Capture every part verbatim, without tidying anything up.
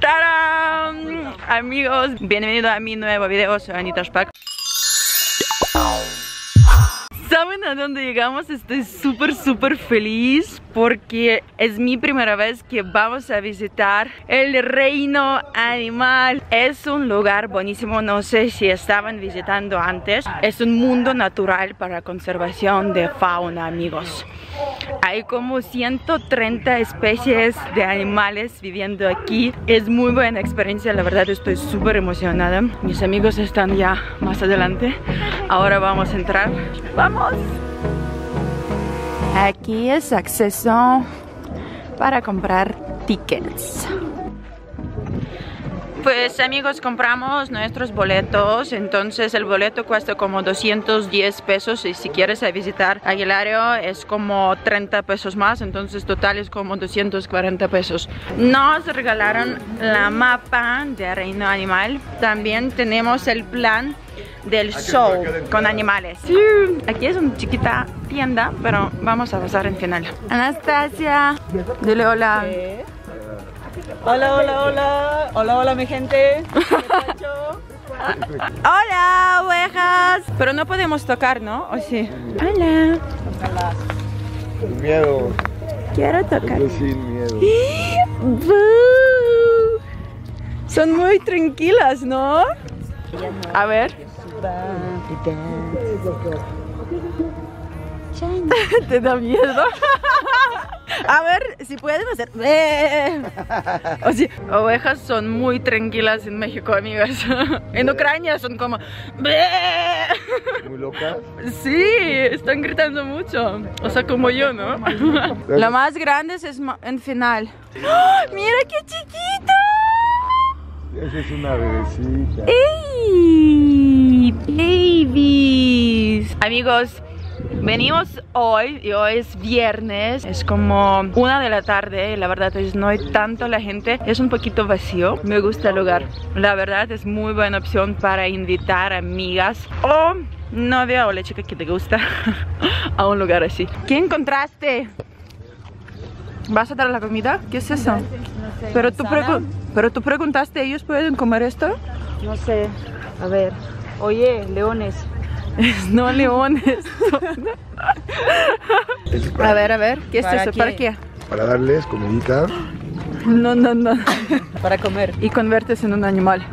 ¡Tarán! Amigos, bienvenidos a mi nuevo video, soy Annita Shpak. ¿Saben a dónde llegamos? Estoy súper súper feliz porque es mi primera vez que vamos a visitar el Reino Animal. Es un lugar buenísimo, no sé si estaban visitando antes. Es un mundo natural para conservación de fauna, amigos. Hay como ciento treinta especies de animales viviendo aquí. Es muy buena experiencia, la verdad estoy súper emocionada. Mis amigos están ya más adelante. Ahora vamos a entrar. ¡Vamos! Aquí es acceso para comprar tickets. Pues amigos, compramos nuestros boletos. Entonces el boleto cuesta como doscientos diez pesos. Y si quieres visitar Aguilario es como treinta pesos más. Entonces total es como doscientos cuarenta pesos. Nos regalaron la mapa de Reino Animal. También tenemos el plan del show con animales. Sí, aquí es una chiquita tienda, pero vamos a pasar en final. Anastasia, dile hola. ¿Qué? Hola, hola, hola. Hola, hola, mi gente. Hola, ovejas. Pero no podemos tocar, ¿no? ¿O sí? Hola. Sin miedo. Quiero tocar. Sin miedo. Son muy tranquilas, ¿no? A ver. ¿Te da miedo? A ver si pueden hacer. O sea, ovejas son muy tranquilas en México, amigas. En Ucrania son como. ¿Muy locas? Sí, están gritando mucho. O sea, como yo, ¿no? La más grande es en final. ¡Oh, mira qué chiquito! Esa es una bebecita. ¡Ey! ¡Babies! Amigos, venimos hoy y hoy es viernes. Es como una de la tarde. La verdad es no hay tanto la gente. Es un poquito vacío. Me gusta el lugar. La verdad es muy buena opción para invitar amigas o novia o la chica que te gusta a un lugar así. ¿Qué encontraste? ¿Vas a dar la comida? ¿Qué es eso? No sé, pero, tú pero tú preguntaste, ¿ellos pueden comer esto? No sé, a ver. Oye, leones. No, leones. A ver, a ver, ¿qué es eso? ¿Para qué? Para darles comidita. No, no, no. Para comer. Y conviertes en un animal.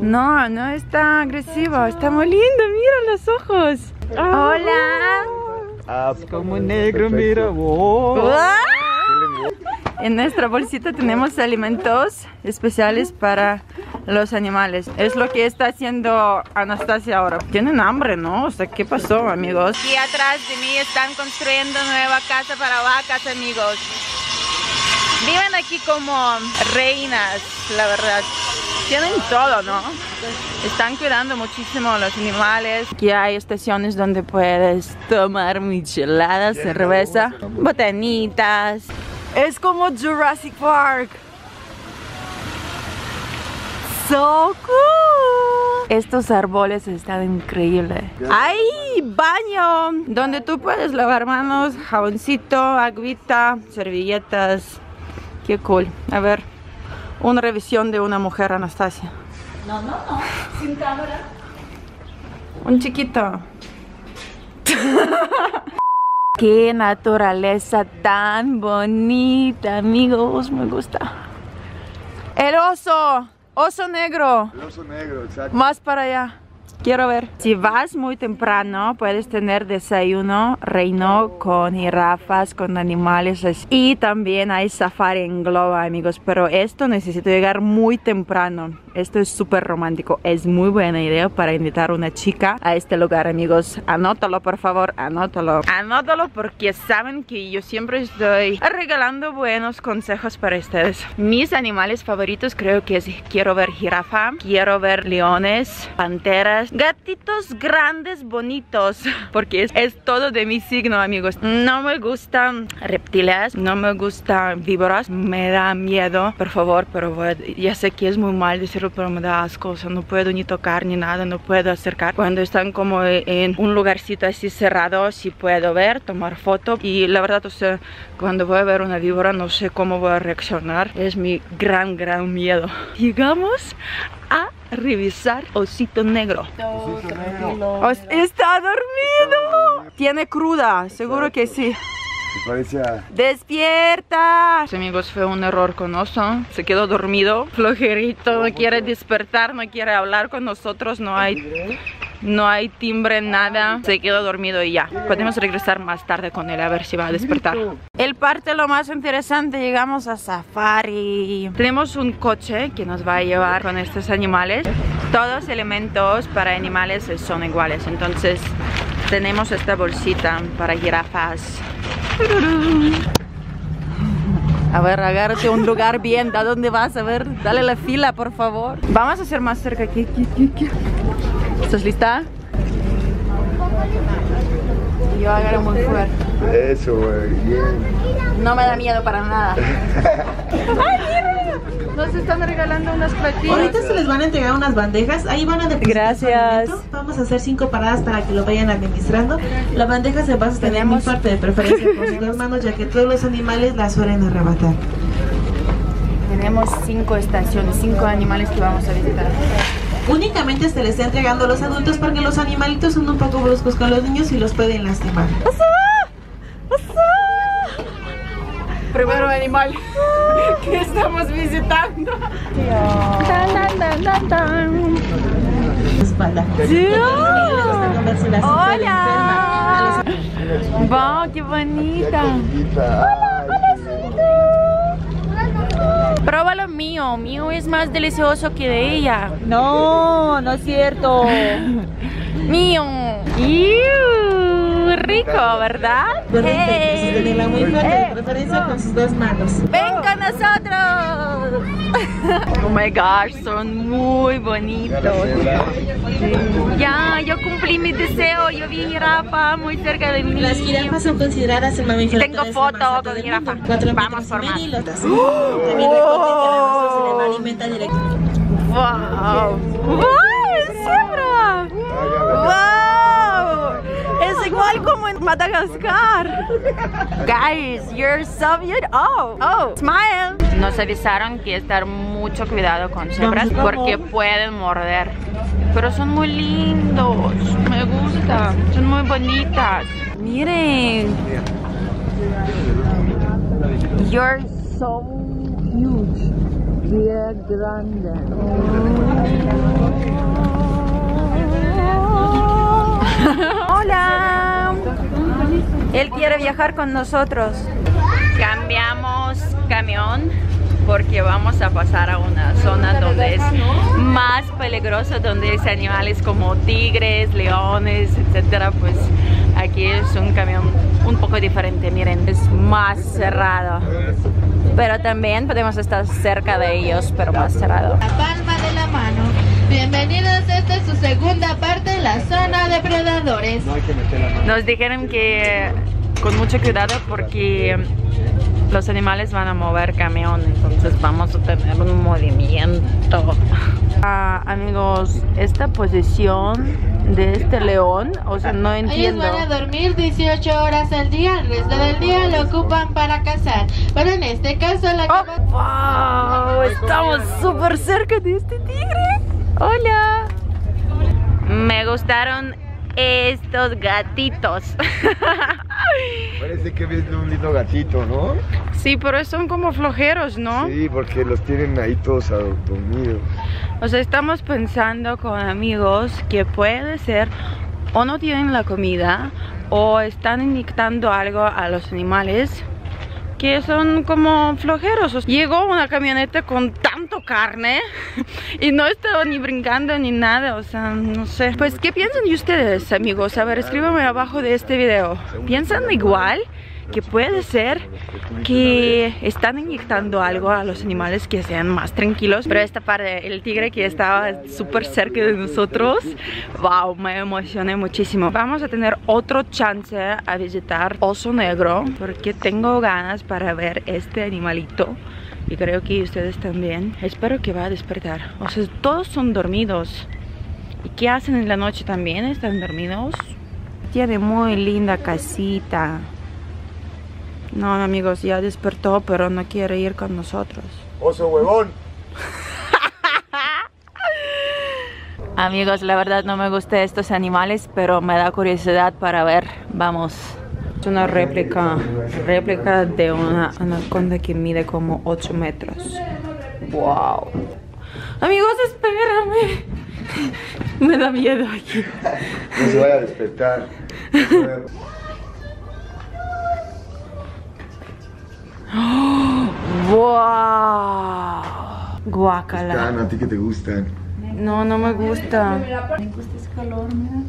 No, no está agresivo, está muy lindo, mira los ojos. Hola. Ah, como un negro, mira. Oh. En nuestra bolsita tenemos alimentos especiales para los animales. Es lo que está haciendo Anastasia ahora. Tienen hambre, ¿no? O sea, ¿qué pasó, amigos? Aquí atrás de mí están construyendo nueva casa para vacas, amigos. Viven aquí como reinas, la verdad. Tienen todo, ¿no? Están cuidando muchísimo a los animales. Aquí hay estaciones donde puedes tomar micheladas, cerveza, botanitas. Es como Jurassic Park. So cool. Estos árboles están increíbles. ¡Ay, baño! Donde tú puedes lavar manos, jaboncito, agüita, servilletas. Qué cool. A ver. Una revisión de una mujer, Anastasia. No, no, no, sin cámara. Un chiquito. Qué naturaleza tan bonita, amigos, me gusta. El oso, oso negro. El oso negro, exacto. Más para allá. Quiero ver. Si vas muy temprano, puedes tener desayuno reino con jirafas, con animales así. Y también hay safari en globo, amigos. Pero esto necesito llegar muy temprano. Esto es súper romántico. Es muy buena idea para invitar a una chica a este lugar, amigos. Anótalo, por favor, anótalo. Anótalo porque saben que yo siempre estoy regalando buenos consejos para ustedes. Mis animales favoritos creo que es quiero ver jirafa, quiero ver leones, panteras. amigos. Gatitos grandes, bonitos, porque es, es todo de mi signo, amigos. No me gustan reptiles, no me gustan víboras, me da miedo, por favor, pero voy a, ya sé que es muy mal decirlo, pero me da asco, o sea, no puedo ni tocar ni nada, no puedo acercar. Cuando están como en un lugarcito así cerrado, sí puedo ver, tomar foto, y la verdad, o sea, cuando voy a ver una víbora no sé cómo voy a reaccionar, es mi gran, gran miedo. Llegamos a revisar osito negro. Osito negro. Os está dormido. Tiene cruda, seguro que sí. ¡Despierta! Amigos, fue un error con Oso. Se quedó dormido, flojerito, no quiere despertar, no quiere hablar con nosotros, no hay... no hay timbre, nada. Se quedó dormido y ya. Podemos regresar más tarde con él, a ver si va a despertar. El parte lo más interesante, llegamos a safari. Tenemos un coche que nos va a llevar con estos animales. Todos elementos para animales son iguales. Entonces tenemos esta bolsita para jirafas. A ver, agárrate un lugar bien. ¿A dónde vas? A ver, dale la fila, por favor. Vamos a ser más cerca aquí. ¿Estás lista? Yo agarro muy fuerte. Eso, güey. No me da miedo para nada. ¡Ay, mira! Nos están regalando unas platillas. Ahorita se les van a entregar unas bandejas. Ahí van a depositar. Gracias. Vamos a hacer cinco paradas para que lo vayan administrando. La bandeja se va a sostener muy fuerte, de preferencia con sus dos manos, ya que todos los animales la suelen arrebatar. Tenemos cinco estaciones, cinco animales que vamos a visitar. Únicamente se les está entregando a los adultos porque los animalitos son un poco bruscos con los niños y los pueden lastimar. ¡Oso! ¡Oso! Primero animal que estamos visitando. Espalda. ¡Hola! ¡Wow, qué bonita! ¡Hola, hola! Prueba lo mío, mío es más delicioso que de ella. No, no es cierto. Mío. Iu, rico, ¿verdad? Hey. Hey. Preferencia con sus dos manos. Ven con nosotros. Oh my gosh, son muy bonitos. Ya, yo cumplí mi deseo. Yo vi jirafa muy cerca de mí. Las jirafas son consideradas el mamífero. Tengo foto con jirafa. Vamos por más. También recuerden que se alimenta directamente. Wow. Wow, es cebra. Wow. Es igual como en Madagascar. Guys, you're so beautiful. Oh, oh, smile. Nos avisaron que estar mucho cuidado con cebras porque pueden morder. Pero son muy lindos. Me gustan. Son muy bonitas. Miren. You're so huge. Bien grande. Hola. Él quiere viajar con nosotros. Cambiamos camión porque vamos a pasar a una zona donde es más peligrosa, donde hay animales como tigres, leones, etcétera. Pues aquí es un camión un poco diferente, miren, es más cerrado. Pero también podemos estar cerca de ellos, pero más cerrado. La palma de la mano. Bienvenidos, esta es su segunda parte en la zona de predadores. No hay que meter la mano. Nos dijeron que con mucho cuidado porque los animales van a mover camión, entonces vamos a tener un movimiento. Ah, amigos, esta posición de este león, o sea, no entiendo. Ellos van a dormir dieciocho horas al día, el resto del día lo ocupan para cazar. Pero en este caso la... Oh, wow, estamos súper cerca de este tigre. Hola. Me gustaron estos gatitos. Parece que ves un lindo gatito, ¿no? Sí, pero son como flojeros, ¿no? Sí, porque los tienen ahí todos adormidos. O sea, estamos pensando con amigos que puede ser o no tienen la comida o están inyectando algo a los animales que son como flojeros. Llegó una camioneta con tanto carne y no estaba ni brincando ni nada, o sea, no sé. Pues, ¿qué piensan ustedes, amigos? A ver, escríbanme abajo de este video. ¿Piensan igual que puede ser que están inyectando algo a los animales que sean más tranquilos. Pero esta parte, el tigre que estaba súper cerca de nosotros, wow, me emocioné muchísimo. Vamos a tener otro chance a visitar oso negro, porque tengo ganas para ver este animalito. Y creo que ustedes también. Espero que va a despertar. O sea, todos son dormidos. ¿Y qué hacen en la noche también? ¿Están dormidos? Tiene muy linda casita. No, amigos, ya despertó, pero no quiere ir con nosotros. ¡Oso huevón! Amigos, la verdad no me gustan estos animales, pero me da curiosidad para ver. Vamos. Es una réplica, réplica de una anaconda que mide como ocho metros. ¡Wow! Amigos, espérame. Me da miedo aquí. No se vaya a despertar. ¡Wow! Guácala. Están, ¿a ti que te gustan? No, no me gusta. Me gusta ese calor, mira.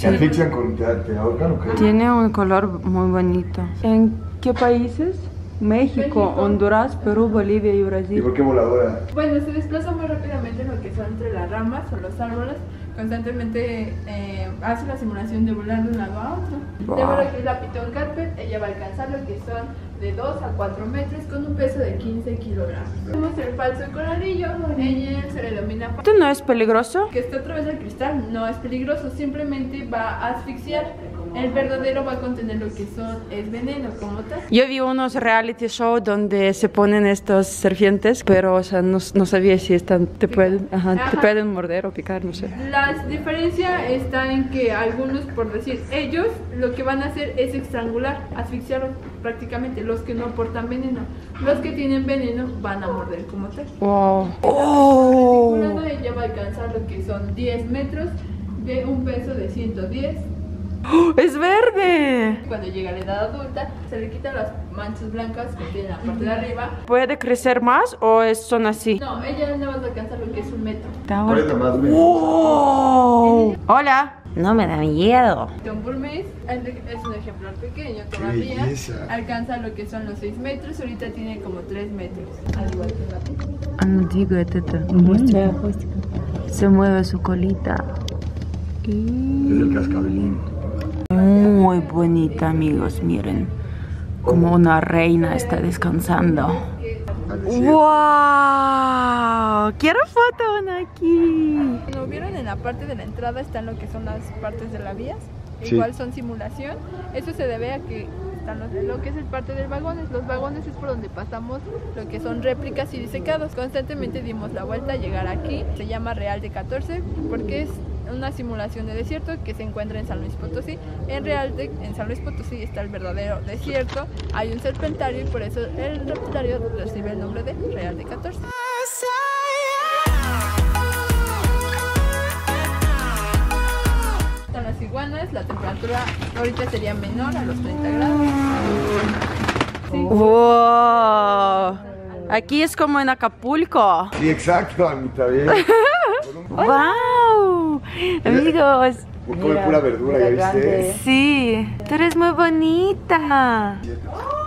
¿Te asfixian con te ahorcan o qué? Tiene un color muy bonito. ¿En qué países? México, México, Honduras, Perú, Bolivia y Brasil. ¿Y por qué voladora? Bueno, se desplaza muy rápidamente en lo que son entre las ramas o los árboles. Constantemente eh, hace la simulación de volar de un lado a otro. Wow. Tengo lo que es la pitón carpet, ella va a alcanzar lo que son de dos a cuatro metros con un peso de quince kilogramos. Tenemos el falso colorillo, ella se le domina. ¿Esto no es peligroso? Que está a través del cristal, no es peligroso, simplemente va a asfixiar. El verdadero va a contener lo que son es veneno como tal. Yo vi unos reality shows donde se ponen estos serpientes, pero o sea, no, no sabía si están, te, pueden, ajá, ajá. te pueden morder o picar, no sé. La diferencia está en que algunos, por decir, ellos lo que van a hacer es estrangular, asfixiar prácticamente los que no portan veneno. Los que tienen veneno van a morder como tal. Wow. Oh. Ella va a alcanzar lo que son diez metros de un peso de ciento diez. ¡Oh, es verde! Cuando llega a la edad adulta, se le quitan las manchas blancas que tiene en la parte de arriba. ¿Puede crecer más o son así? No, ella no va a alcanzar lo que es un metro. ¡Wow! ¡Hola! No me da miedo. Don Burmese es un ejemplar pequeño todavía. Alcanza lo que son los seis metros. Ahorita tiene como tres metros. Al igual que la pica. No digo, teta. Se mueve su colita. Es el cascabelín. Muy bonita, amigos, miren, como una reina está descansando. ¡Wow! Quiero foto una aquí. Como vieron en la parte de la entrada están lo que son las partes de las vías, sí. Igual son simulación. Eso se debe a que están los, lo que es el parte del vagón. Los vagones es por donde pasamos lo que son réplicas y disecados. Constantemente dimos la vuelta a llegar aquí. Se llama Real de Catorce porque es una simulación de desierto que se encuentra en San Luis Potosí. En Real de, en San Luis Potosí está el verdadero desierto. Hay un serpentario y por eso el reptario recibe el nombre de Real de Catorce. Están las iguanas, la temperatura ahorita sería menor a los treinta grados. Sí. Wow. Aquí es como en Acapulco. Sí, exacto, Anita, bien. ¡Wow! Amigos, mira, come pura verdura, ¿ya viste? Sí, tú eres muy bonita.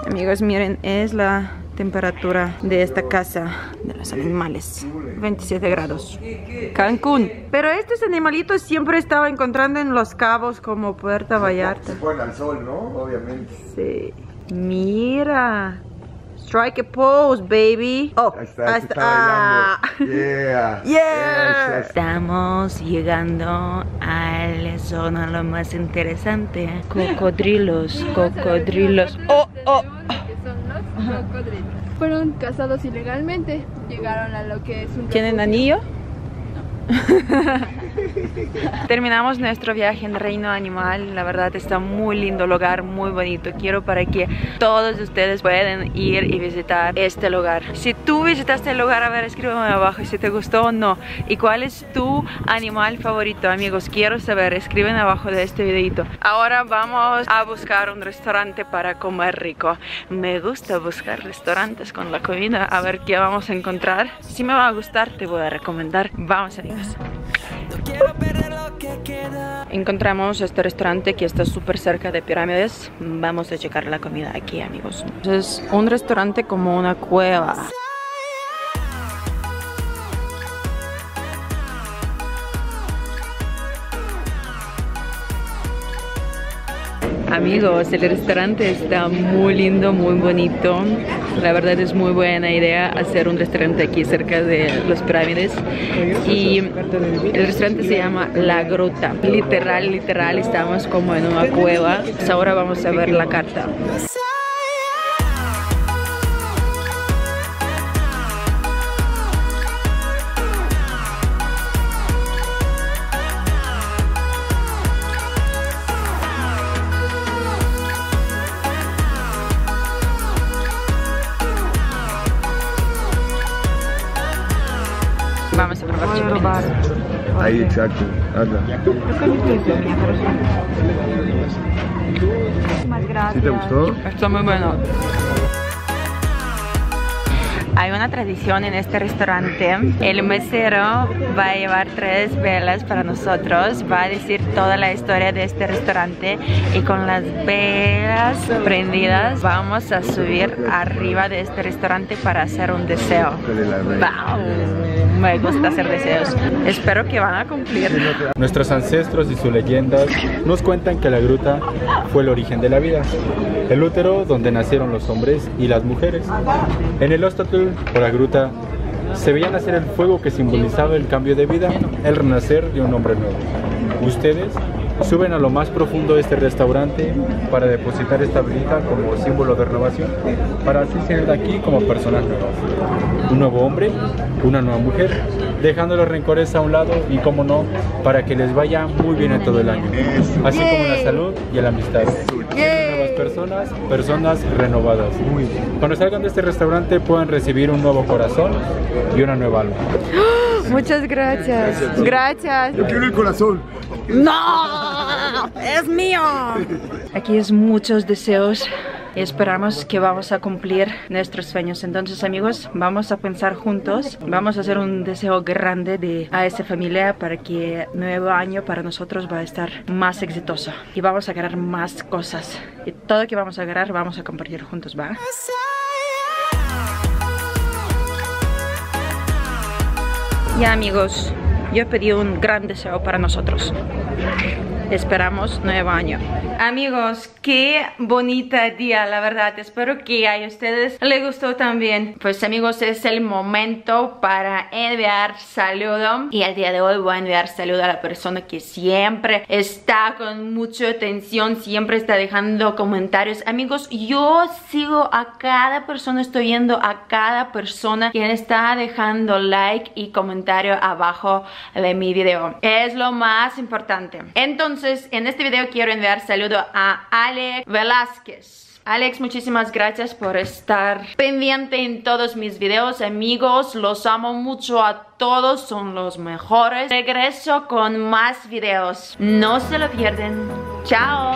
Amigos, miren, es la temperatura de esta casa de los animales, veintisiete grados. Cancún. Pero estos animalitos siempre estaba encontrando en los cabos como Puerto Vallarta. Se ponen al sol, ¿no? Obviamente. Sí. Mira. Strike a pose, baby. Oh, ahí está, ahí está, ah. Yeah. Yeah. Estamos llegando a la zona lo más interesante. Cocodrilos, cocodrilos. Oh, oh. Fueron cazados ilegalmente. Llegaron a lo que es un... ¿Tienen anillo? Terminamos nuestro viaje en Reino Animal. La verdad está muy lindo lugar, muy bonito. Quiero para que todos ustedes puedan ir y visitar este lugar. Si tú visitaste el lugar, a ver, escríbeme abajo si te gustó o no. Y cuál es tu animal favorito, amigos. Quiero saber, escriben abajo de este videito. Ahora vamos a buscar un restaurante para comer rico. Me gusta buscar restaurantes con la comida. A ver qué vamos a encontrar. Si me va a gustar, te voy a recomendar. Vamos, amigos. No quiero perder lo que queda. encontramos este restaurante que está súper cerca de Pirámides. Vamos a checar la comida aquí, amigos. Es un restaurante como una cueva. Amigos, el restaurante está muy lindo, muy bonito. La verdad es muy buena idea hacer un restaurante aquí cerca de las pirámides. Y el restaurante se llama La Gruta. Literal, literal, estamos como en una cueva. Pues ahora vamos a ver la carta. Vamos a probar chicles. Ahí, exacto. Hazla. ¿Sí te gustó? Está muy bueno. Hay una tradición en este restaurante. El mesero va a llevar tres velas para nosotros. Va a decir toda la historia de este restaurante. Y con las velas prendidas vamos a subir arriba de este restaurante para hacer un deseo. ¡Wow! Me gusta hacer deseos. Espero que van a cumplir. Nuestros ancestros y sus leyendas nos cuentan que la gruta fue el origen de la vida. El útero donde nacieron los hombres y las mujeres. En el óstatul por la gruta se veía nacer el fuego que simbolizaba el cambio de vida, el renacer de un hombre nuevo. Ustedes suben a lo más profundo de este restaurante para depositar esta velita como símbolo de renovación, para así salir de aquí como personas nuevas. Un nuevo hombre, una nueva mujer, dejando los rencores a un lado y, como no, para que les vaya muy bien en todo el año, así como la salud y la amistad. Personas, personas renovadas. Muy bien. Cuando salgan de este restaurante pueden recibir un nuevo corazón y una nueva alma. Muchas gracias. Gracias. Gracias. Yo quiero el corazón. ¡No! ¡Es mío! Aquí es muchos deseos. Y esperamos que vamos a cumplir nuestros sueños. Entonces, amigos, vamos a pensar juntos. Vamos a hacer un deseo grande de, a esta familia, para que el nuevo año para nosotros va a estar más exitoso. Y vamos a ganar más cosas. Y todo lo que vamos a ganar vamos a compartir juntos, ¿va? Ya, amigos, yo he pedido un gran deseo para nosotros. Esperamos nuevo año. Amigos, qué bonita día, la verdad. Espero que a ustedes les gustó también. Pues, amigos, es el momento para enviar saludo. Y el día de hoy voy a enviar saludo a la persona que siempre está con mucha atención, siempre está dejando comentarios. Amigos, yo sigo a cada persona, estoy viendo a cada persona quien está dejando like y comentario abajo de mi video. Es lo más importante. Entonces, Entonces, en este video quiero enviar saludo a Alex Velázquez. Alex, muchísimas gracias por estar pendiente en todos mis videos, amigos. Los amo mucho a todos. Todos son los mejores. Regreso con más videos. No se lo pierden. Chao.